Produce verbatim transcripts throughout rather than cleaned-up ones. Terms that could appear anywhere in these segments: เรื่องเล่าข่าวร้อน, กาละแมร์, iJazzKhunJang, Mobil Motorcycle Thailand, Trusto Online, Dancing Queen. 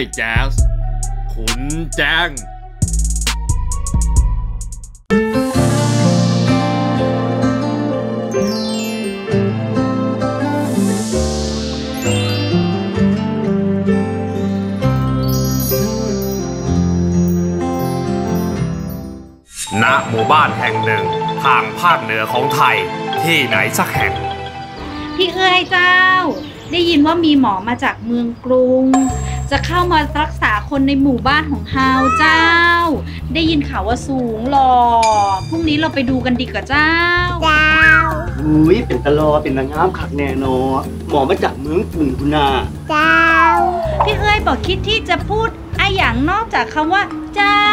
iJazz ขุนแจ้งณหมู่บ้านแห่งหนึ่งทางภาคเหนือของไทยที่ไหนสักแห่งพี่เอ๋ยเจ้าได้ยินว่ามีหมอมาจากเมืองกรุงจะเข้ามารักษาคนในหมู่บ้านของเฮาเจ้าได้ยินข่าวว่าสูงหล่อพรุ่งนี้เราไปดูกันดีกว่าเจ้าเจ้าอุ้ยเป็นตะลอเป็นนางงามขักแน่นอนหมอมาจากเมืองกรุงพุนาเจ้าพี่เอ๋ยบอกคิดที่จะพูดไอ้อย่างนอกจากคำว่าเจ้า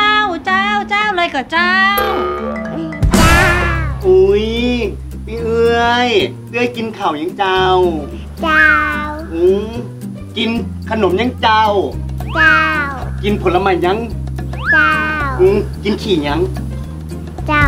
เจ้าเจ้าเลยกับเจ้าอุ้ยพี่เอื้อยเอื้อยกินข้าวยังเจ้าเจ้าอืมกินขนมยังเจ้าเจ้ากินผลไม้ยังเจ้าอืมกินขี่ยังเจ้า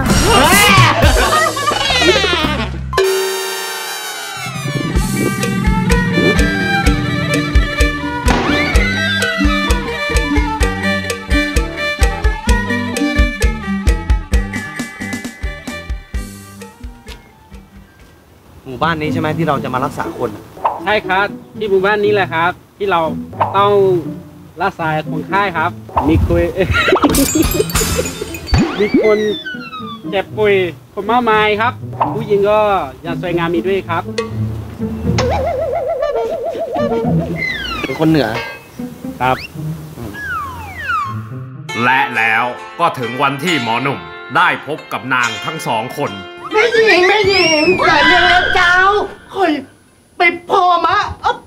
หมู่บ้านนี้ใช่ไหมที่เราจะมารักษาคนใช่ครับที่หมู่บ้านนี้แหละครับที่เราต้องรักษาคนไข้ครับมีคุย มีคนเจ็บป่วยคนมากมายครับผู้หญิงก็ยังสวยงามมีด้วยครับเป็นคนเหนือครับและแล้วก็ถึงวันที่หมอหนุ่มได้พบกับนางทั้งสองคนแม่หญิงแม่หญิงเกิดอะไรเจ้าคอยไปพอมะอ๊ะ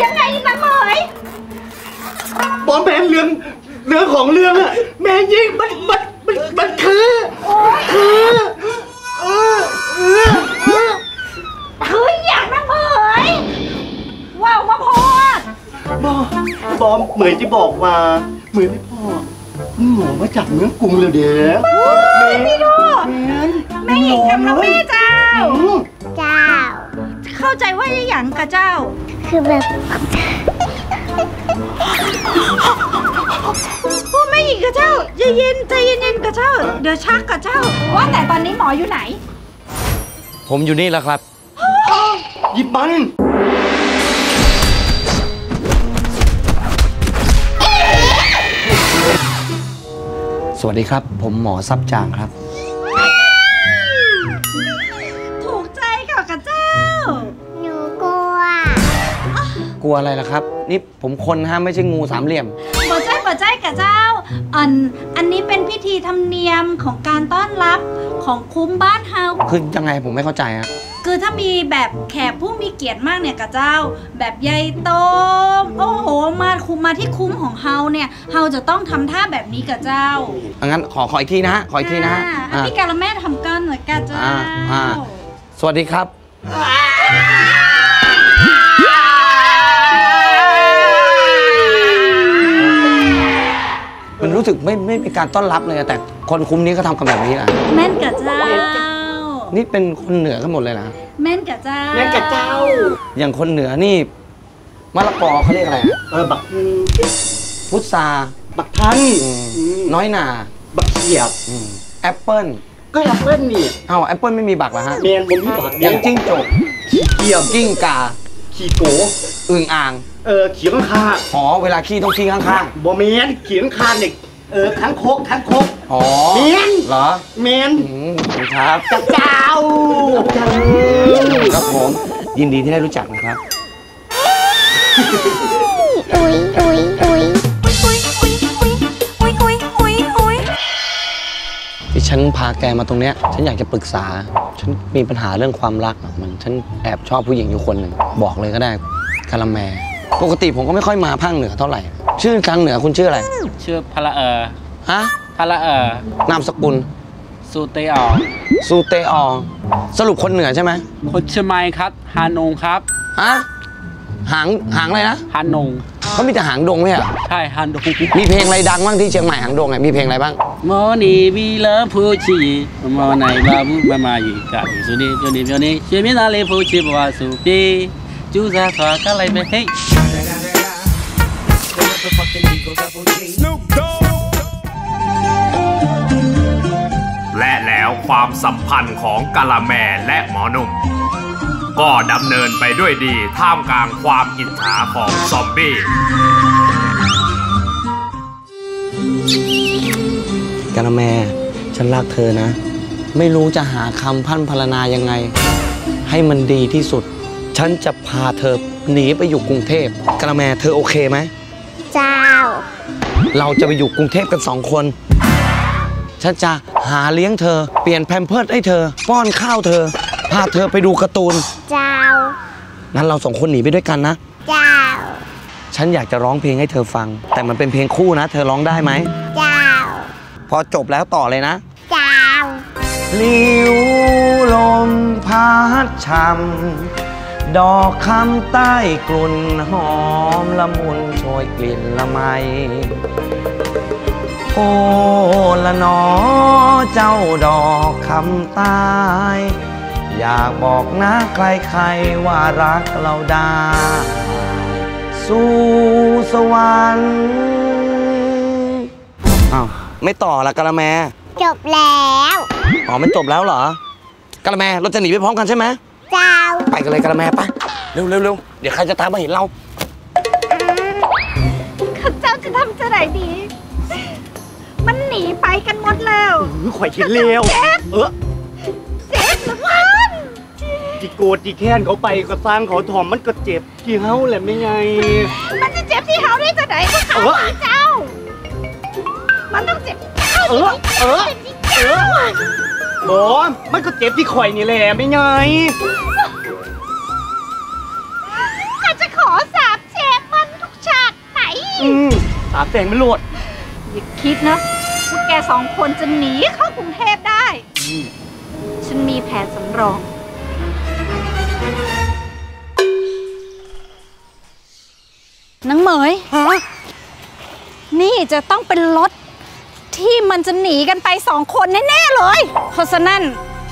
ยังไงตาหมอยบอมแมนเรื่องเรื่องของเรื่องอะแม่หญิงมันมันมันมันคือคือเออเออเออเฮ้ยอยากตาหมอยว้าวมาพอดบอมบอมเหมือนที่บอกมาเหมือนไม่พอหมอมาจากเมืองกรุงเลยเด้อพี่ดูแม่หญิงกับแม่เจ้าเจ้าเข้าใจว่าจะหยั่งกับเจ้าคือแบบพูดแม่หญิงกับเจ้าใจเย็นใจเย็นกับเจ้าเดี๋ยวชักกับเจ้าว่าแต่ตอนนี้หมออยู่ไหนผมอยู่นี่แล้วครับหยิบมันสวัสดีครับผมหมอซับจางครับถูกใจค่ะกระเจ้าหนูกลัวกลัวอะไรล่ะครับนี่ผมคนฮะไม่ใช่งูสามเหลี่ยมหมอใจหมอใจกระเจ้าอันอันนี้เป็นพิธีธรรมเนียมของการต้อนรับของคุ้มบ้านเฮาคือยังไงผมไม่เข้าใจฮะคือถ้ามีแบบแขกผู้มีเกียรติมากเนี่ยกะเจ้าแบบใหญ่โตโอ้โหมาคุมมาที่คุ้มของเฮาเนี่ยเฮาจะต้องทำท่าแบบนี้กะเจ้างั้นขอขออีกทีนะขออีกทีนะพี่กาละแม่ทำก้อนหน่อยกะเจ้าสวัสดีครับมันรู้สึกไม่ไม่มีการต้อนรับเลยแต่คนคุ้มนี้ก็ทำกันแบบนี้นะแม่นกะเจ้านี่เป็นคนเหนือกันหมดเลยนะแม่นกะเจ้าแม่นกะเจ้าอย่างคนเหนือนี่มะละกอเขาเรียกอะไรเออบักพุทราบักทันน้อยหนาบักเขียบแอปเปิ้ลก็แอปเปิ้ลนี่เอาแอปเปิ้ลไม่มีบักแล้วฮะเมนบนที่บักอย่างจิ้งจกขี้เกียบกิ้งกาขี้โกอึ่งอ่างเออขี้ข้างข้างอ๋อเวลาขี้ต้องขี้ข้างข้างบ่เมนขี้ข้างข้างเด็กเออคั้งโคกคั้งโคกอ๋อเมนเหรอเมนครับกระเจ้าครับผมยินดีที่ได้รู้จักนะครับอุ้ยอุ้ยอุ้ยอุ้ยอุ้ยอุ้ยอุ้ยอุ้ยอุ้ยที่ฉันพาแกมาตรงเนี้ยฉันอยากจะปรึกษาฉันมีปัญหาเรื่องความรักมันฉันแอบชอบผู้หญิงอยู่คนหนึ่งบอกเลยก็ได้คาราแมปกติผมก็ไม่ค่อยมาภาคเหนือเท่าไหร่ชื่อทางเหนือคุณชื่ออะไรชื่อพละเออฮะพละเออนามสกุลซูเตอซูเตอสรุปคนเหนือใช่ไหมคนเชียงใหม่ครับฮานงครับอะหางหางอะไรนะฮานงเขามีแต่หางดงไหมอะใช่ฮานดงมีเพลงอะไรดังบ้างที่เชียงใหม่หางดงไงมีเพลงอะไรบ้างโมนีวีเลพูชีโมไนบาบุมามาอยู่กับสุนีโยนีโยนีเชียงใหม่นาเลพูชีบัวสุปีจูซาสวาก็เลยไปเฮ้ และแล้วความสัมพันธ์ของกะละแมและหมอหนุ่มก็ดำเนินไปด้วยดีท่ามกลางความอิจฉาของซอมบี้กะละแมฉันรักเธอนะไม่รู้จะหาคำพรรณพรรณนายังไงให้มันดีที่สุดฉันจะพาเธอหนีไปอยู่กรุงเทพกะละแมเธอโอเคไหมเจ้าเราจะไปอยู่กรุงเทพกันสองคนฉันจะหาเลี้ยงเธอเปลี่ยนแพมเพิร์สให้เธอป้อนข้าวเธอพาเธอไปดูการ์ตูนเจ้างั้นเราสองคนหนีไปด้วยกันนะเจ้าฉันอยากจะร้องเพลงให้เธอฟังแต่มันเป็นเพลงคู่นะเธอร้องได้ไหมเจ้าพอจบแล้วต่อเลยนะเจ้าลิวลมพัดช่ำดอกคำใต้กลุ่นหอมละมุนโชยกลิ่นละไมโอละนอเจ้าดอกคำใต้อยากบอกนะใครๆว่ารักเราได้สู่สวรรค์อ้าวไม่ต่อละกะละแมจบแล้วอ๋อไม่จบแล้วเหรอกะละแมเราจะหนีไปพร้อมกันใช่ไหมเจ้าไปกันเลยกะละแมไปเร็วๆเดี๋ยวใครจะตามมาเห็นเราข้าเจ้าจะทำจะไหนดีมันหนีไปกันหมดแล้วข่อยคิดเร็วเออจีโกดจีแค้นเขาไปก็สร้างเขาถอมมันก็เจ็บที่เฮาแหละไม่ไงมันจะเจ็บที่เฮาได้จะไหนก็เขาหาเจ้ามันต้องเจ็บที่เจ้าเออเออเออบอมมันก็เจ็บที่ข่อยนี่แหละไม่ไงข้าจะขอสาบแช่งมันทุกฉากไหนสาบแช่งไม่หลุดอย่าคิดนะพวกแกสองคนจะหนีเข้ากรุงเทพได้ฉันมีแผนสำรองนางเหมยฮะนี่จะต้องเป็นรถที่มันจะหนีกันไปสองคนแน่ๆเลยเพราะฉะนั้น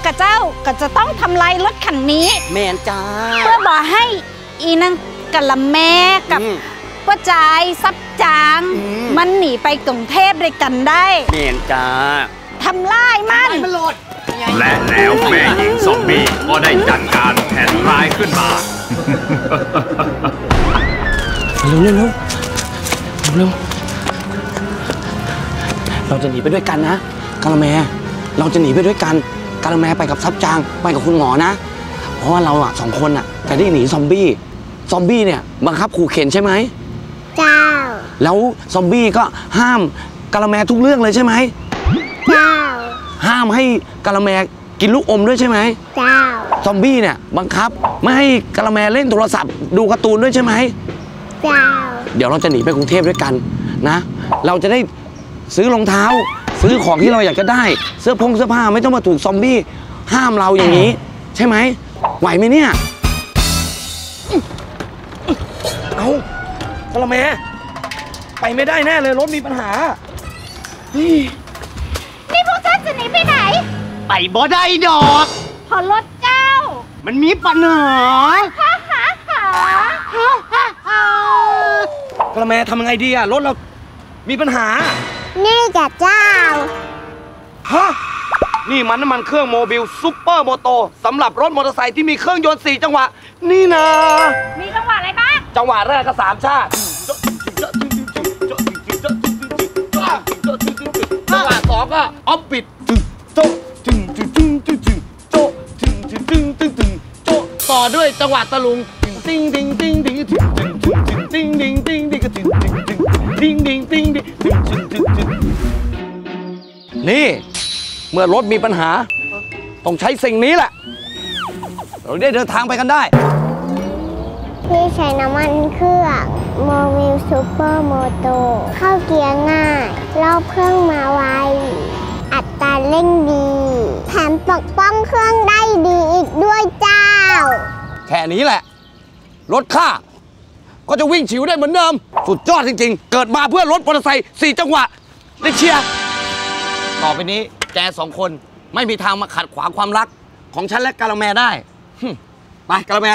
กะเจ้าก็จะต้องทำลายรถคันนี้แม่นจ้าเพื่อบอกให้อีนางกะละแมกับป้าจายซับจางมันหนีไปกรุงเทพด้วยกันได้แม่นจ้าทำลายมันและแล้วแม่หญิงซอมบี้ก็ได้จัดการแผนร้ายขึ้นมาเร็วเร็วเร็วเร็วเราจะหนีไปด้วยกันนะกะละแมเราจะหนีไปด้วยกันกะละแมไปกับซับจางไปกับคุณหมอนะเพราะว่าเราอะสองคนอะจะได้หนีซอมบี้ซอมบี้เนี่ยบังคับขู่เข็นใช่ไหมเจ้าแล้วซอมบี้ก็ห้ามกะละแมทุกเรื่องเลยใช่ไหมเจ้าห้ามให้กะละแมกินลูกอมด้วยใช่ไหมเจ้าซอมบี้เนี่ยบังคับไม่ให้กะละแมเล่นโทรศัพท์ดูการ์ตูนด้วยใช่ไหมเจ้าเดี๋ยวเราจะหนีไปกรุงเทพด้วยกันนะเราจะได้ซื้อรองเท้าซื้อของที่เราอยากจะได้เสื้อผงเสื้อผ้าไม่ต้องมาถูกซอมบี้ห้ามเราอย่างนี้ใช่ไหมไหวไหมเนี่ยเอากะละแมไปไม่ได้แน่เลยรถมีปัญหานี่นี่พวกท่านจะหนีไปไหนไปบ่ได้ดอกพอรถเจ้ามันมีปัญหาฮ่าฮ่าฮ่าฮ่าฮ่าฮ่ากะละแมทำยังไงดีอะรถเรามีปัญหานี่จ้ะเจ้าฮะนี่มันน้ำมันเครื่องโมบิลซุปเปอร์โมโตสำหรับรถมอเตอร์ไซค์ที่มีเครื่องยนต์สี่จังหวะนี่นะมีจังหวะอะไรบ้างจังหวะแรกก็สามชาติจังหวะสองก็ออฟปิดต่อด้วยจังหวะตะลุงติ้งติ้งติ้งติ้งติ้งติ้งติ้งติ้งติ้งติ้งติ้งติ้งนี่เมื่อรถมีปัญหาต้องใช้สิ่งนี้แหละเราได้เดินทางไปกันได้นี่ใช้น้ำมันเครื่องโมบิลซูเปอร์โมโตเข้าเกียร์ง่ายรอบเครื่องมาไวอัตราเร่งดีแถมปกป้องเครื่องได้ดีอีกด้วยเจ้าแค่นี้แหละรถข้าก็จะวิ่งฉิวได้เหมือนเดิมสุดยอดจริงๆเกิดมาเพื่อรถมอเตอร์ไซค์สี่จังหวะได้เชียร์ต่อไปนี้แกสองคนไม่มีทางมาขัดขวางความรักของฉันและกะละแมได้ไปกะละแม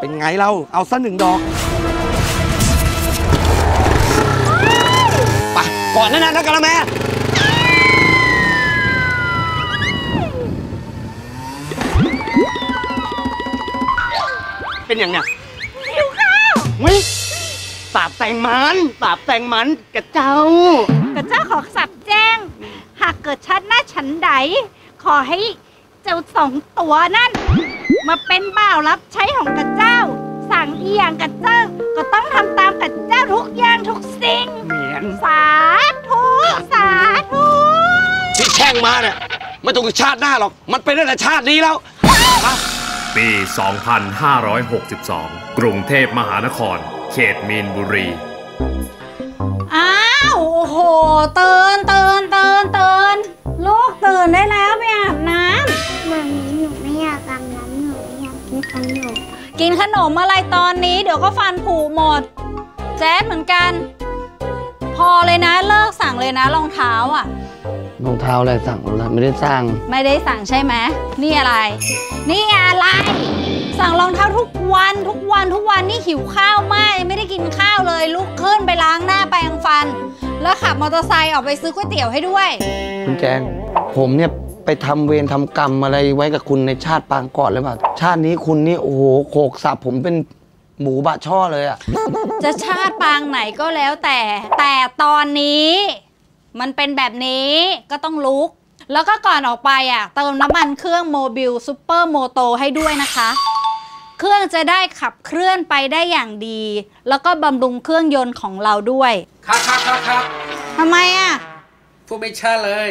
เป็นไ ไงเราเอาสักหนึ่งดอกไปก่อนนั่นนะกะละแมเป็นอย่างเนี้ยหิวข้าววิสาบแตงมันสาบแตงมันกระเจ้ากระเจ้าขอสาบแจ้งหากเกิดชาติหน้าฉันใดขอให้เจ้าสองตัวนั่นมาเป็นบ่าวรับใช้ของกระเจ้าสั่งอีอย่างกระเจ้าก็ต้องทำตามกระเจ้าทุกอย่างทุกสิ่งสาธุสาธุที่แช่งมาเนี่ยไม่ต้องชาติหน้าหรอกมันเป็นตั้งแต่ชาตินี้แล้วปีสองพันห้าร้อยหกสิบสองกรุงเทพมหานครเขตมีนบุรีอ้าวโอ้โหตื่นตื่นตื่นตื่นลูกตื่นได้แล้วไปอาบน้ำมามีหนูไม่อยากอาบน้ำหนูอยากกินขนมกินขนมอะไรตอนนี้เดี๋ยวก็ฟันผุหมดแจ๊ดเหมือนกันพอเลยนะเลิกสั่งเลยนะรองเท้าอ่ะรองเท้าอะไรสั่งไม่ได้สั่งไม่ได้สั่งใช่ไหมนี่อะไรนี่อะไรสั่งรองเท้าทุกวันทุกวันทุกวันนี่หิวข้าวมากไม่ได้กินข้าวเลยลุกขึ้นไปล้างหน้าแปรงฟันแล้วขับมอเตอร์ไซค์ออกไปซื้อก๋วยเตี๋ยวให้ด้วยคุณแจงผมเนี่ยไปทำเวรทำกรรมอะไรไว้กับคุณในชาติปางก่อนหรือเปล่าชาตินี้คุณนี่โอ้โหโขกสับผมเป็นหมูบะช่อเลยอะจะชาติปางไหนก็แล้วแต่แต่ตอนนี้มันเป็นแบบนี้ก็ต้องลุกแล้วก็ก่อนออกไปอ่ะเติมน้ำมันเครื่องโมบิลซูเปอร์โมโตให้ด้วยนะคะเครื่องจะได้ขับเคลื่อนไปได้อย่างดีแล้วก็บำรุงเครื่องยนต์ของเราด้วยครับครับครับครับทำไมอ่ะพูดไม่ชัดเลย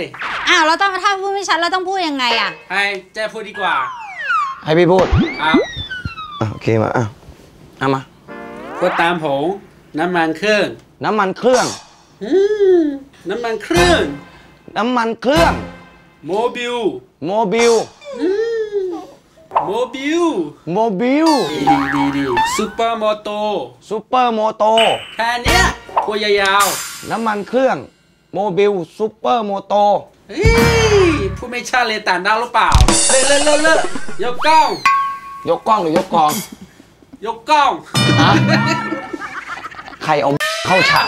อ้าวเราต้องถ้าพูดไม่ชัดเราต้องพูดยังไงอ่ะให้เจ๊พูดดีกว่าให้พี่พูดครับโอเคมาอ้าวเอามาก็ตามผมน้ำมันเครื่องน้ำมันเครื่องน้ำมันเครื่องน้ำมันเครื่องโมบิลโมบิลโมบิลโมบิลดีดีดีซูเปอร์โมโตซูเปอร์โมโตแค่นี้ตัวยาวๆน้ำมันเครื่องโมบิลซูเปอร์โมโตผู้ไม่ชาเลต่างดาวหรือเปล่าเลิกเลิกเลิกยกกล้องยกกล้องหรือยกกองยกกล้องใครเอาเข้าฉาก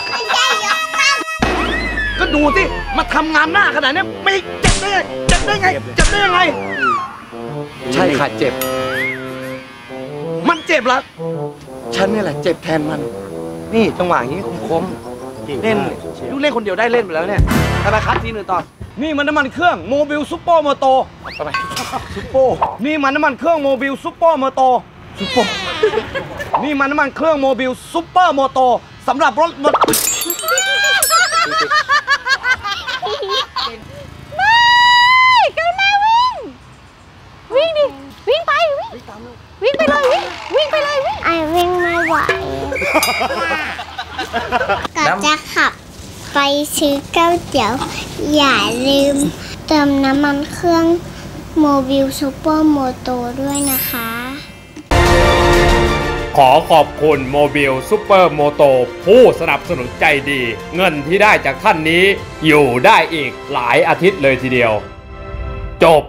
ก็ดูสิมาทำงานหน้าขนาดนี้ไม่เจ็บได้เจ็บได้ไงเจ็บได้ยังไงใช่ค่ะเจ็บมันเจ็บละฉันนี่แหละเจ็บแทนมันนี่จังหวะอย่างนี้คมๆเล่นลูกเล่นคนเดียวได้เล่นไปแล้วเนี่ยธนาคารทีหนึ่งตอนนี่มันน้ำมันเครื่องโมบิลซุปเปอร์มอโตอะไรซุปเปอร์นี่มันน้ำมันเครื่องโมบิลซุปเปอร์มอโตซุปเปอร์นี่มันน้ำมันเครื่องโมบิลซุปเปอร์มอโตสำหรับรถมอวิ่งดิวิ่งไปวิ่งไปเลยวิ่งวิ่งไปเลยวิ่งไอ้วิ่งไม่ไหวก็จะขับไปซื้อก๋วยเตี๋ยวอย่าลืมเติมน้ำมันเครื่องโมบิลซูเปอร์โมโตด้วยนะคะขอขอบคุณโมบิลซูเปอร์โมโตผู้สนับสนุนใจดีเงินที่ได้จากท่านนี้อยู่ได้อีกหลายอาทิตย์เลยทีเดียวจบ